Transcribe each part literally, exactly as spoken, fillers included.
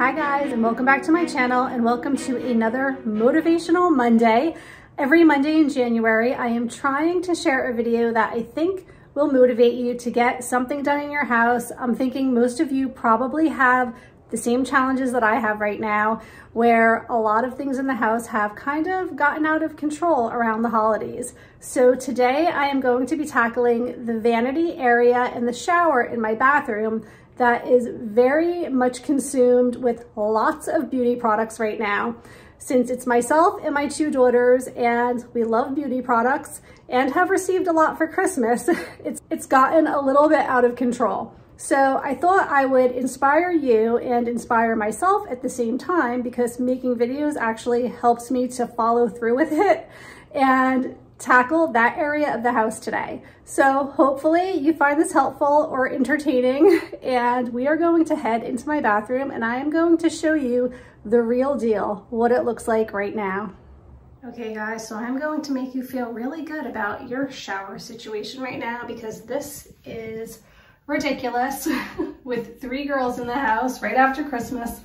Hi guys, and welcome back to my channel, and welcome to another Motivational Monday. Every Monday in January, I am trying to share a video that I think will motivate you to get something done in your house. I'm thinking most of you probably have the same challenges that I have right now, where a lot of things in the house have kind of gotten out of control around the holidays. So today I am going to be tackling the vanity area and the shower in my bathroom that is very much consumed with lots of beauty products right now. Since it's myself and my two daughters, and we love beauty products and have received a lot for Christmas, it's, it's gotten a little bit out of control. So I thought I would inspire you and inspire myself at the same time, because making videos actually helps me to follow through with it and tackle that area of the house today. So hopefully you find this helpful or entertaining, and we are going to head into my bathroom and I am going to show you the real deal, what it looks like right now. Okay guys, so I'm going to make you feel really good about your shower situation right now, because this is ridiculous. With three girls in the house right after Christmas,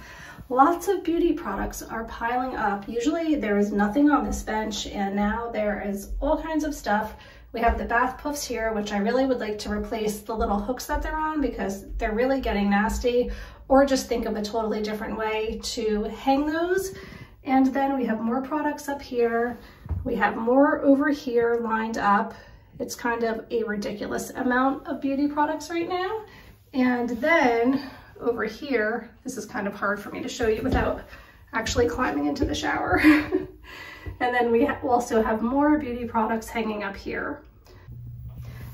lots of beauty products are piling up. Usually there is nothing on this bench, and now there is all kinds of stuff. We have the bath puffs here, which I really would like to replace the little hooks that they're on, because they're really getting nasty, or just think of a totally different way to hang those. And then we have more products up here. We have more over here lined up. It's kind of a ridiculous amount of beauty products right now. And then over here, this is kind of hard for me to show you without actually climbing into the shower. And then we also have more beauty products hanging up here.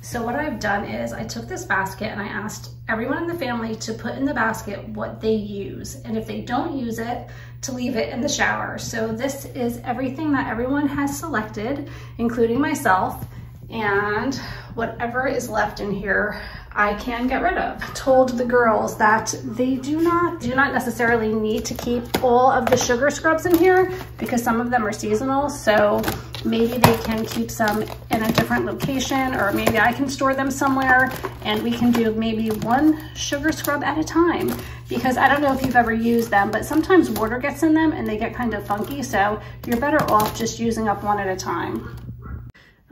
So what I've done is I took this basket and I asked everyone in the family to put in the basket what they use, and if they don't use it, to leave it in the shower. So this is everything that everyone has selected, including myself, and whatever is left in here I can get rid of. I told the girls that they do not do not necessarily need to keep all of the sugar scrubs in here, because some of them are seasonal, so maybe they can keep some in a different location, or maybe I can store them somewhere and we can do maybe one sugar scrub at a time, because I don't know if you've ever used them, but sometimes water gets in them and they get kind of funky, so you're better off just using up one at a time.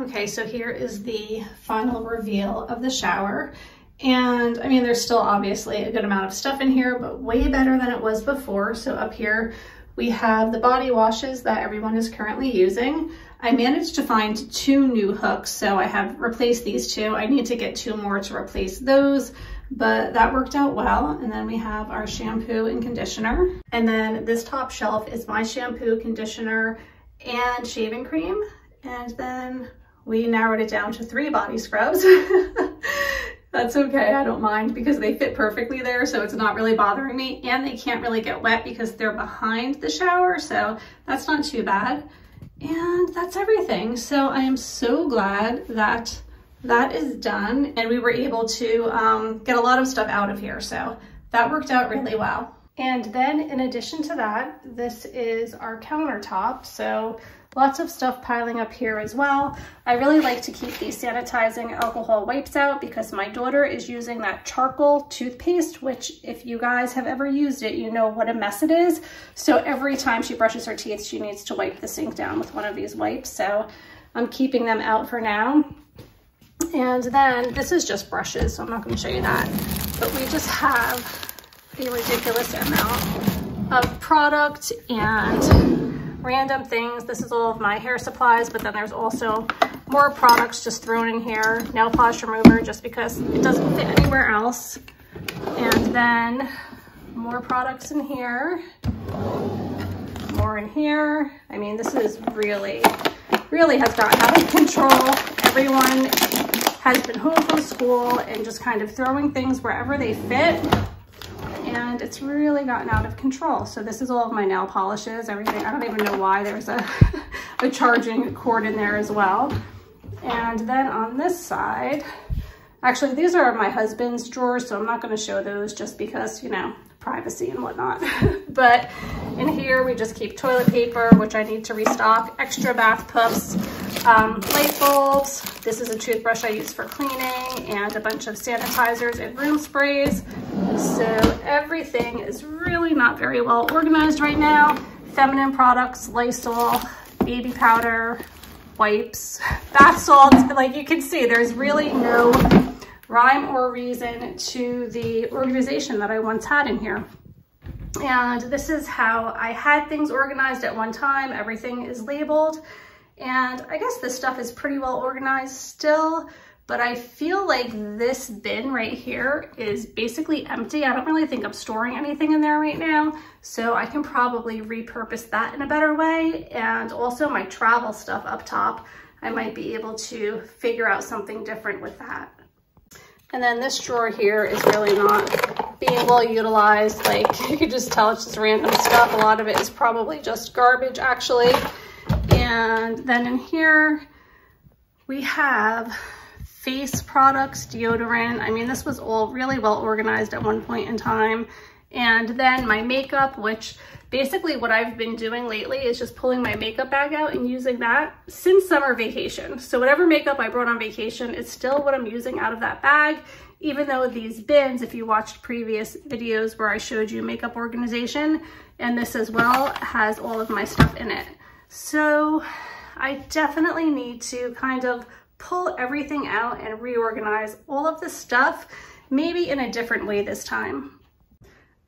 Okay, so here is the final reveal of the shower. And I mean, there's still obviously a good amount of stuff in here, but way better than it was before. So up here, we have the body washes that everyone is currently using. I managed to find two new hooks, so I have replaced these two. I need to get two more to replace those, but that worked out well. And then we have our shampoo and conditioner. And then this top shelf is my shampoo, conditioner, and shaving cream. And then we narrowed it down to three body scrubs. That's okay, I don't mind, because they fit perfectly there, so it's not really bothering me, and they can't really get wet because they're behind the shower, so that's not too bad. And that's everything. So I am so glad that that is done, and we were able to um, get a lot of stuff out of here, so that worked out really well. And then in addition to that, this is our countertop, so lots of stuff piling up here as well. I really like to keep these sanitizing alcohol wipes out, because my daughter is using that charcoal toothpaste, which if you guys have ever used it, you know what a mess it is. So every time she brushes her teeth, she needs to wipe the sink down with one of these wipes. So I'm keeping them out for now. And then this is just brushes, so I'm not going to show you that. But we just have a ridiculous amount of product and random things. This is all of my hair supplies, but then there's also more products just thrown in here. Nail polish remover, just because it doesn't fit anywhere else. And then more products in here, more in here. I mean, this is really, really has gotten out of control. Everyone has been home from school and just kind of throwing things wherever they fit, and it's really gotten out of control. So this is all of my nail polishes, everything. I don't even know why there's a, a charging cord in there as well. And then on this side, actually these are my husband's drawers, so I'm not gonna show those just because, you know, privacy and whatnot. But in here, we just keep toilet paper, which I need to restock, extra bath puffs, um, light bulbs. This is a toothbrush I use for cleaning, and a bunch of sanitizers and room sprays. So everything is really not very well organized right now. Feminine products, Lysol, baby powder, wipes, bath salts. Like you can see, there's really no rhyme or reason to the organization that I once had in here. And this is how I had things organized at one time. Everything is labeled. And I guess this stuff is pretty well organized still, but I feel like this bin right here is basically empty. I don't really think I'm storing anything in there right now, so I can probably repurpose that in a better way. And also my travel stuff up top, I might be able to figure out something different with that. And then this drawer here is really not being well utilized. Like you can just tell it's just random stuff. A lot of it is probably just garbage actually. And then in here we have face products, deodorant. I mean, this was all really well organized at one point in time. And then my makeup, which basically what I've been doing lately is just pulling my makeup bag out and using that since summer vacation. So whatever makeup I brought on vacation is still what I'm using out of that bag, even though these bins, if you watched previous videos where I showed you makeup organization, and this as well, has all of my stuff in it. So I definitely need to kind of pull everything out and reorganize all of this stuff, maybe in a different way this time.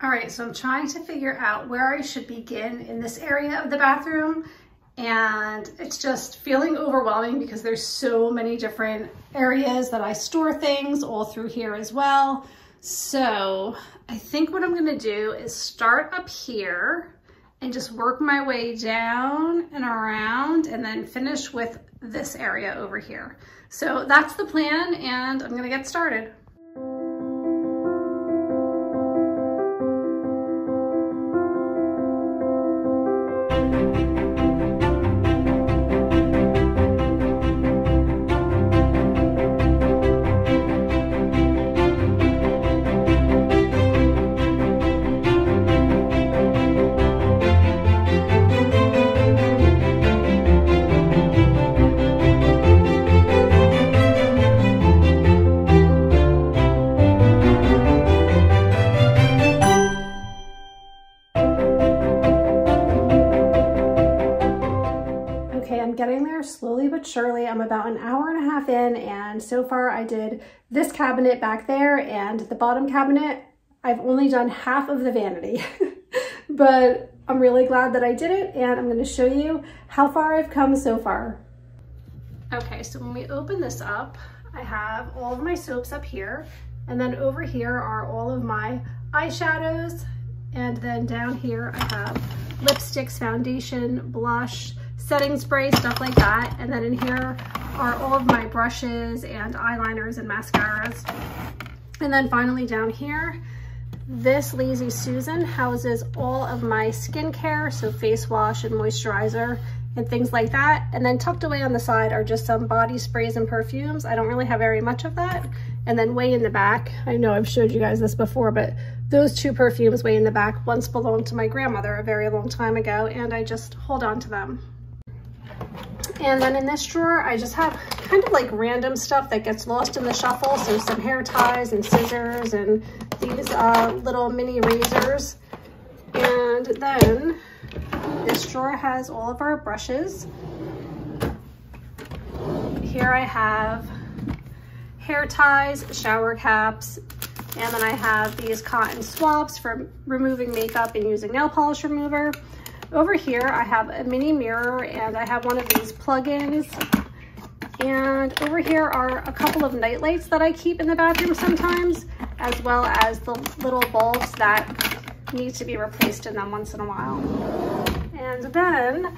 All right, so I'm trying to figure out where I should begin in this area of the bathroom. And it's just feeling overwhelming because there's so many different areas that I store things all through here as well. So I think what I'm gonna do is start up here and just work my way down and around and then finish with this area over here. So that's the plan, and I'm gonna get started. Slowly but surely. I'm about an hour and a half in, and so far I did this cabinet back there and the bottom cabinet. I've only done half of the vanity, but I'm really glad that I did it, and I'm going to show you how far I've come so far. Okay, so when we open this up, I have all of my soaps up here, and then over here are all of my eyeshadows, and then down here I have lipsticks, foundation, blush, setting spray, stuff like that. And then in here are all of my brushes and eyeliners and mascaras. And then finally down here, this Lazy Susan houses all of my skincare, so face wash and moisturizer and things like that. And then tucked away on the side are just some body sprays and perfumes. I don't really have very much of that. And then way in the back, I know I've showed you guys this before, but those two perfumes way in the back once belonged to my grandmother a very long time ago, and I just hold on to them. And then in this drawer, I just have kind of like random stuff that gets lost in the shuffle. So some hair ties and scissors and these uh, little mini razors. And then this drawer has all of our brushes. Here I have hair ties, shower caps, and then I have these cotton swabs for removing makeup and using nail polish remover. Over here, I have a mini mirror, and I have one of these plug-ins. And over here are a couple of night lights that I keep in the bathroom sometimes, as well as the little bulbs that need to be replaced in them once in a while. And then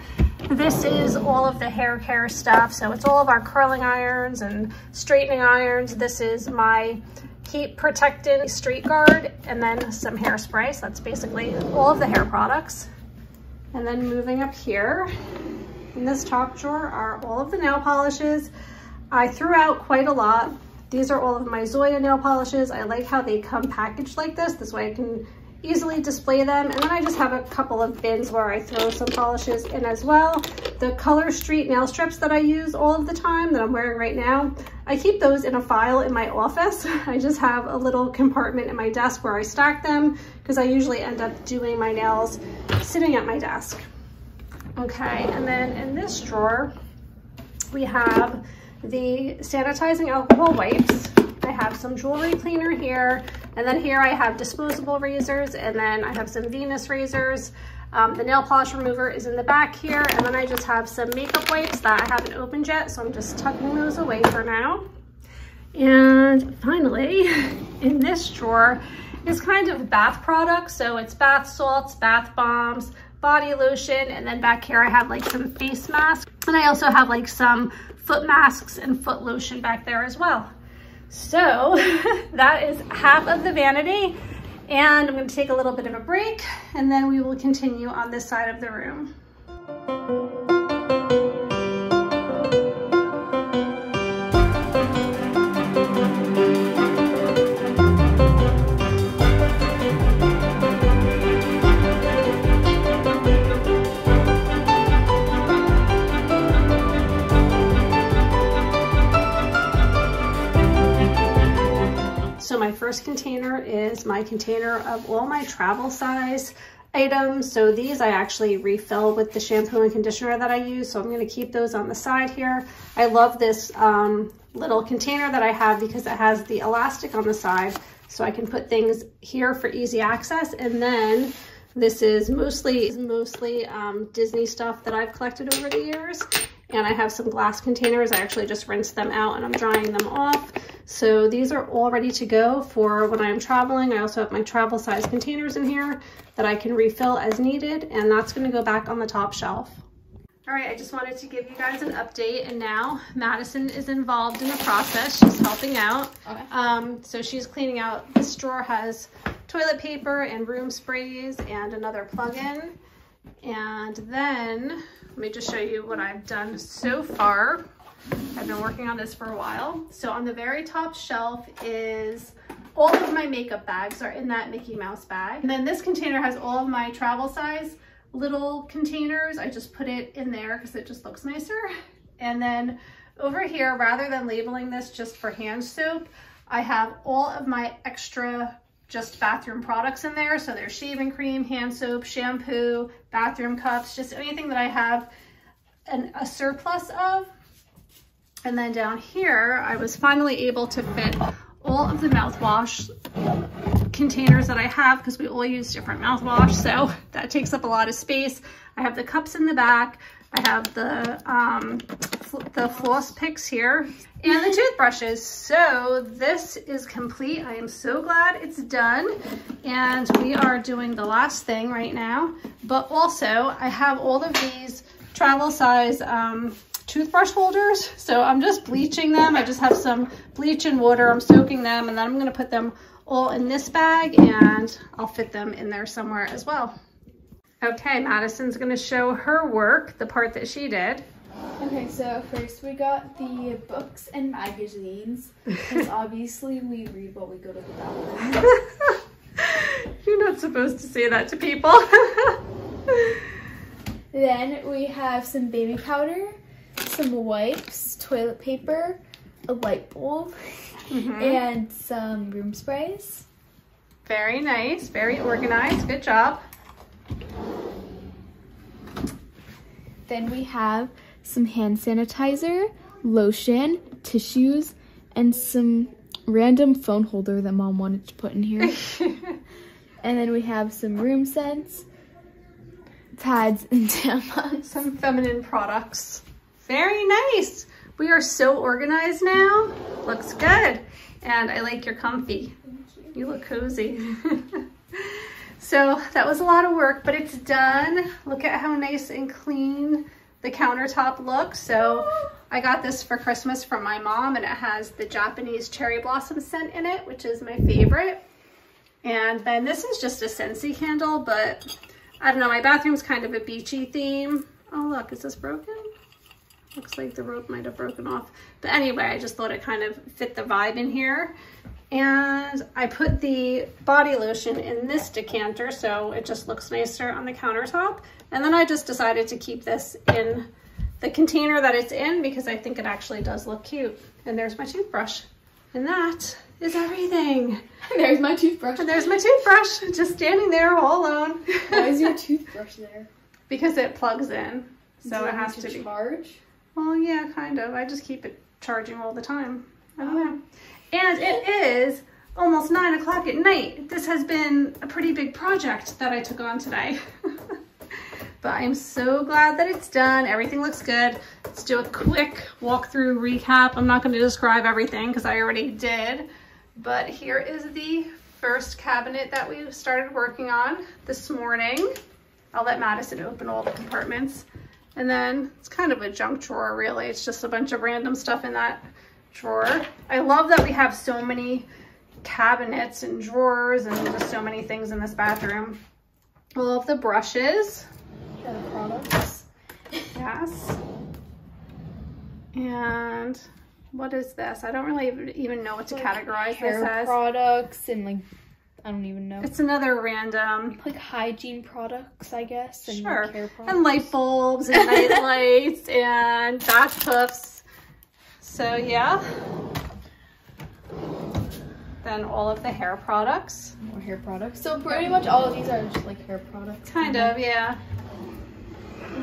this is all of the hair care stuff. So it's all of our curling irons and straightening irons. This is my heat protectant Street Guard, and then some hairspray. So that's basically all of the hair products. And then moving up here, in this top drawer are all of the nail polishes. I threw out quite a lot. These are all of my Zoya nail polishes. I like how they come packaged like this. This way I can easily display them. And then I just have a couple of bins where I throw some polishes in as well. The Color Street nail strips that I use all of the time that I'm wearing right now, I keep those in a file in my office. I just have a little compartment in my desk where I stack them because I usually end up doing my nails sitting at my desk. Okay, and then in this drawer, we have the sanitizing alcohol wipes. I have some jewelry cleaner here, and then here I have disposable razors, and then I have some Venus razors. Um, the nail polish remover is in the back here, and then I just have some makeup wipes that I haven't opened yet, so I'm just tucking those away for now. And finally, in this drawer is kind of bath products, so it's bath salts, bath bombs, body lotion, and then back here I have like some face masks, and I also have like some foot masks and foot lotion back there as well. So that is half of the vanity, and I'm going to take a little bit of a break, and then we will continue on this side of the room. So my first container is my container of all my travel size items. So these I actually refill with the shampoo and conditioner that I use. So I'm going to keep those on the side here. I love this um, little container that I have because it has the elastic on the side. So I can put things here for easy access. And then this is mostly, mostly um, Disney stuff that I've collected over the years. And I have some glass containers. I actually just rinsed them out and I'm drying them off. So these are all ready to go for when I'm traveling. I also have my travel size containers in here that I can refill as needed, and that's going to go back on the top shelf. All right, I just wanted to give you guys an update, and now Madison is involved in the process. She's helping out. Okay. Um, so she's cleaning out. This drawer has toilet paper and room sprays and another plug-in. And then let me just show you what I've done so far. I've been working on this for a while. So on the very top shelf is all of my makeup bags are in that Mickey Mouse bag. And then this container has all of my travel size little containers. I just put it in there because it just looks nicer. And then over here, rather than labeling this just for hand soap, I have all of my extra just bathroom products in there. So there's shaving cream, hand soap, shampoo, bathroom cups, just anything that I have an, a surplus of. And then down here, I was finally able to fit all of the mouthwash containers that I have because we all use different mouthwash, so that takes up a lot of space. I have the cups in the back. I have the, um, fl the floss picks here and the toothbrushes. So this is complete. I am so glad it's done. And we are doing the last thing right now. But also, I have all of these travel size um, toothbrush holders, so I'm just bleaching them. I just have some bleach and water. I'm soaking them, and then I'm going to put them all in this bag, and I'll fit them in there somewhere as well. Okay, Madison's going to show her work, the part that she did. Okay, so first we got the books and magazines, because obviously we read while we go to the bathroom. You're not supposed to say that to people. Then we have some baby powder, some wipes, toilet paper, a light bulb, mm-hmm. and some room sprays. Very nice, very organized, good job. Then we have some hand sanitizer, lotion, tissues, and some random phone holder that Mom wanted to put in here. And then we have some room scents, pads, and tampons. Some feminine products. Very nice. We are so organized now. Looks good. And I like your comfy. Thank you. You look cozy. So that was a lot of work, but it's done. Look at how nice and clean the countertop looks. So I got this for Christmas from my mom, and it has the Japanese cherry blossom scent in it, which is my favorite. And then this is just a Scentsy candle, but I don't know, my bathroom's kind of a beachy theme. Oh, look, is this broken? Looks like the rope might have broken off. But anyway, I just thought it kind of fit the vibe in here. And I put the body lotion in this decanter so it just looks nicer on the countertop. And then I just decided to keep this in the container that it's in because I think it actually does look cute. And there's my toothbrush. And that is everything. And there's my toothbrush. And there's my toothbrush, just standing there all alone. Why is your toothbrush there? Because it plugs in. So do it has to be. Charge? Well, yeah, kind of. I just keep it charging all the time. I don't know. And it is almost nine o'clock at night. This has been a pretty big project that I took on today. But I'm so glad that it's done. Everything looks good. Let's do a quick walkthrough recap. I'm not going to describe everything because I already did. But here is the first cabinet that we started working on this morning. I'll let Madison open all the compartments. And then it's kind of a junk drawer, really. It's just a bunch of random stuff in that drawer. I love that we have so many cabinets and drawers and just so many things in this bathroom. I love the brushes. The products. Yes. And what is this? I don't really even know what to like categorize hair this as. Products and like, I don't even know. It's another random. Like hygiene products, I guess. And sure. Hair products. And light bulbs and night lights and bath puffs. So yeah, then all of the hair products. More hair products. So pretty much all of these are just like hair products. Kind of, yeah.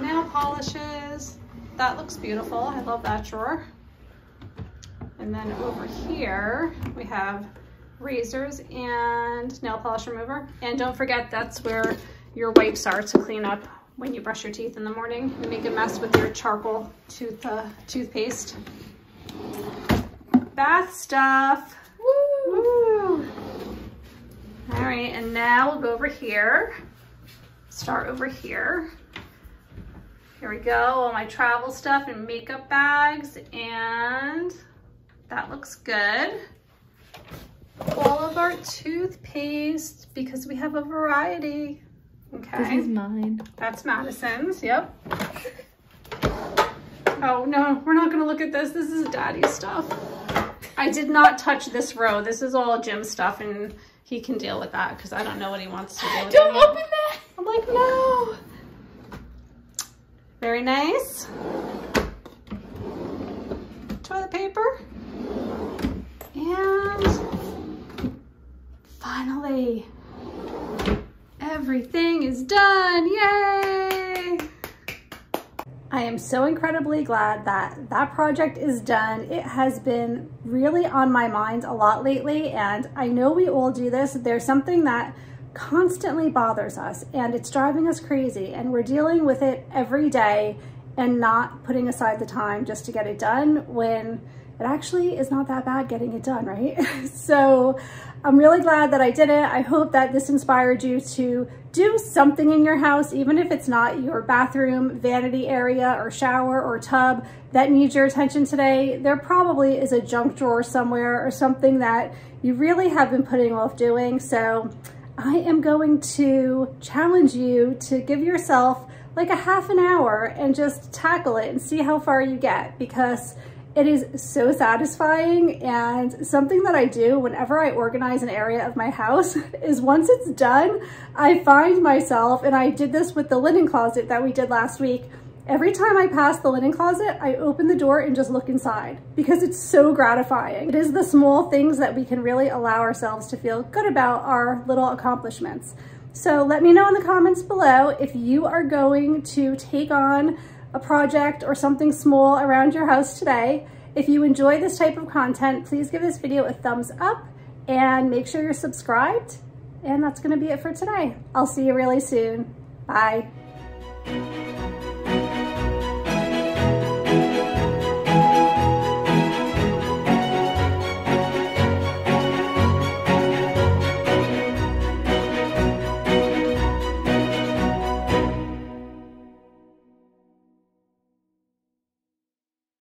Nail polishes. That looks beautiful. I love that drawer. And then over here, we have razors and nail polish remover. And don't forget, that's where your wipes are to clean up when you brush your teeth in the morning and make a mess with your charcoal tooth uh, toothpaste. Bath stuff. Woo! Woo! All right, and now we'll go over here. Start over here. Here we go, all my travel stuff and makeup bags, and that looks good. All of our toothpaste, because we have a variety. Okay. This is mine. That's Madison's, yep. Oh no, we're not gonna look at this. This is Daddy's stuff. I did not touch this row. This is all Jim stuff, and he can deal with that because I don't know what he wants to do with. Don't open that! I'm like, no. Very nice. Toilet paper. And finally, everything is done, yay! I am so incredibly glad that that project is done. It has been really on my mind a lot lately, and I know we all do this. There's something that constantly bothers us, and it's driving us crazy, and we're dealing with it every day and not putting aside the time just to get it done when it actually is not that bad getting it done, right? So I'm really glad that I did it. I hope that this inspired you to do something in your house, even if it's not your bathroom, vanity area, or shower, or tub that needs your attention today. There probably is a junk drawer somewhere or something that you really have been putting off doing. So I am going to challenge you to give yourself like a half an hour and just tackle it and see how far you get, because it is so satisfying. And something that I do whenever I organize an area of my house is once it's done, I find myself, and I did this with the linen closet that we did last week, every time I pass the linen closet, I open the door and just look inside because it's so gratifying. It is the small things that we can really allow ourselves to feel good about, our little accomplishments. So let me know in the comments below if you are going to take on a project or something small around your house today. If you enjoy this type of content, please give this video a thumbs up and make sure you're subscribed. And that's gonna be it for today. I'll see you really soon. Bye.